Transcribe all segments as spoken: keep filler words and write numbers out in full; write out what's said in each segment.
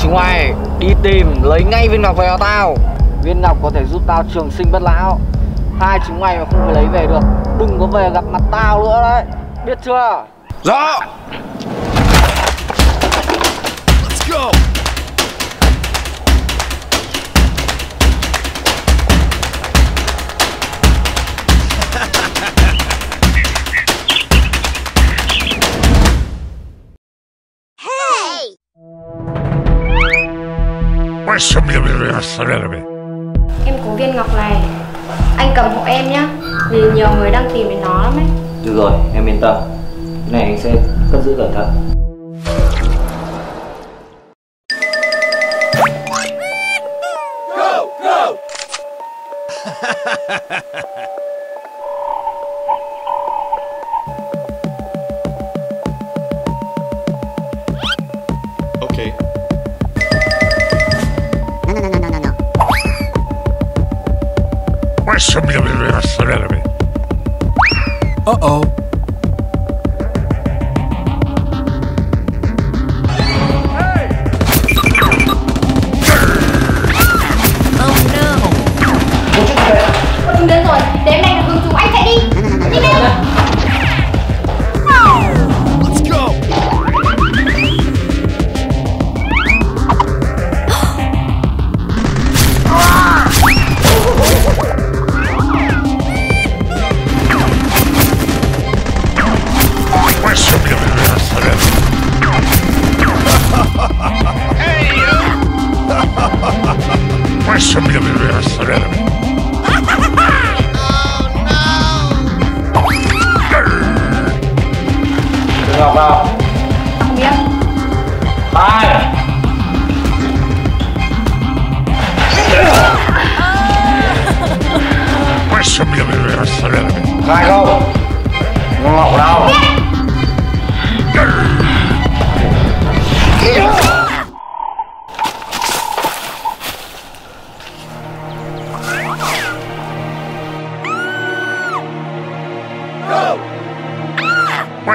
chính ngoài, đi tìm lấy ngay viên ngọc về cho tao. Viên ngọc có thể giúp tao trường sinh bất lão. Hai chính ngoài mà không phải lấy về được, đừng có về gặp mặt tao nữa đấy, biết chưa? Rõ. Let's go. Em có viên ngọc này, anh cầm hộ em nhá, vì nhiều người đang tìm đến nó lắm ấy. Được rồi, em yên tâm, cái này anh sẽ cất giữ cẩn thận. Go, go. Uh-oh. Ngọc nào? Không biết. Bài. Khai không? Ngọc nào?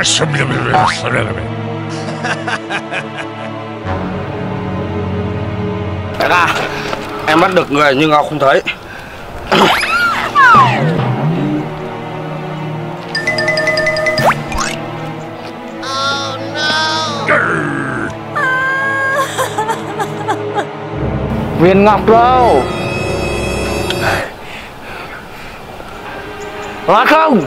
Some of the rest of it. Em bắt được người nhưng Ngọc không thấy. Oh no. Viên Ngọc đâu? Là không?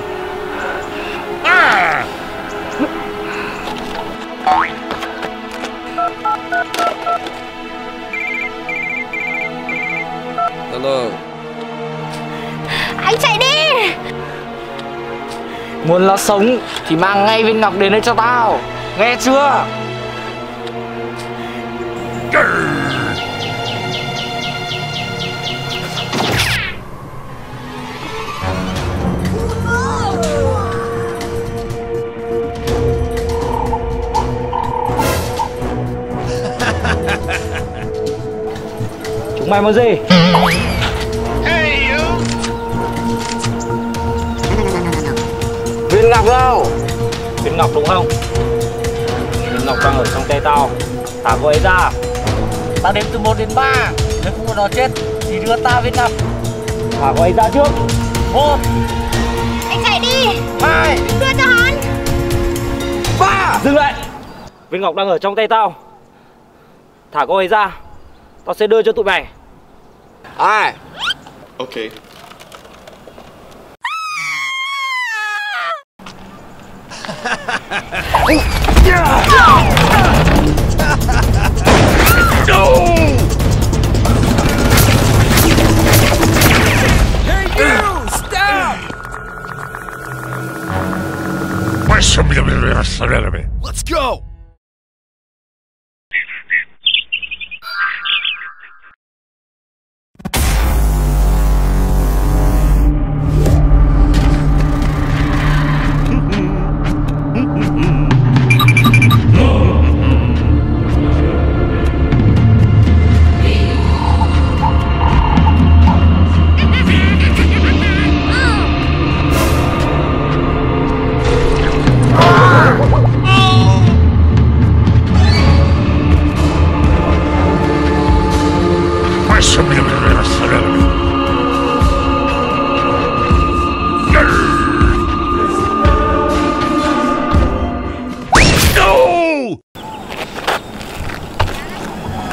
Hello. Anh chạy đi. Muốn nó sống thì mang ngay viên ngọc đến đây cho tao, nghe chưa? Chúng mày muốn gì? Viên ngọc đâu? Viên ngọc đúng không? Viên ngọc đang ở trong tay tao. Thả cô ấy ra. Tao đếm từ một đến ba. Nếu không muốn nó chết thì đưa ta viên ngọc. Thả cô ấy ra trước. Một. Anh chạy đi. Hai. Đưa cho hắn. Ba. Dừng lại. Viên ngọc đang ở trong tay tao. Thả cô ấy ra. Tao sẽ đưa cho tụi mày. Ai? Ok. Let's go. Mm-hmm.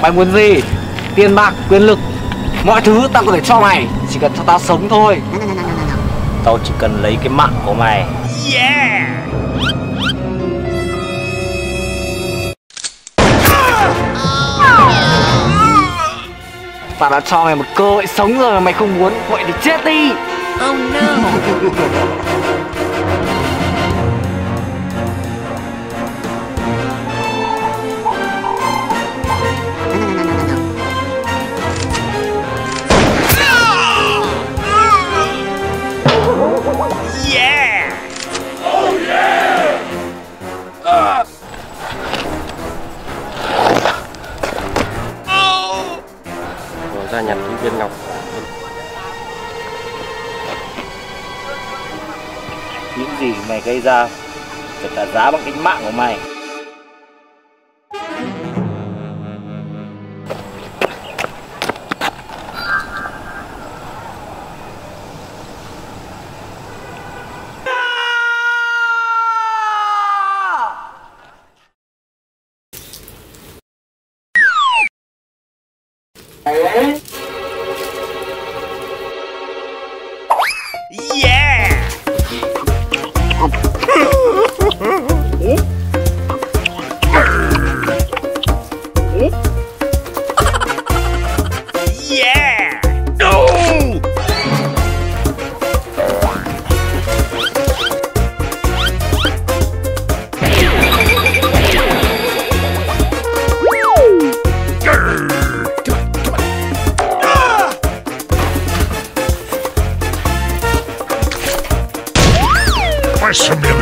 Mày muốn gì? Tiền bạc, quyền lực, mọi thứ tao có thể cho mày, chỉ cần cho tao sống thôi. Tao chỉ cần lấy cái mạng của mày. Yeah. Tao đã cho mày một cơ hội sống rồi mà mày không muốn, vậy thì chết đi. Oh no. Yeah. Oh yeah. Uh. Oh. Rồi ra nhặt những viên ngọc. Những gì mày gây ra phải trả giá bằng cái mạng của mày. Yeah. Yeah. No. Some of them.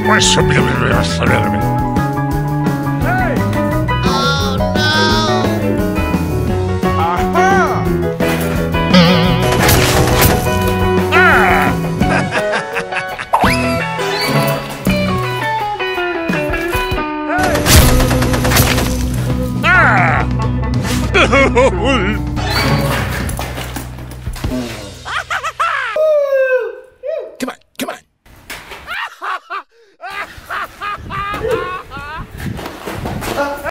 Some of them. No! Hey!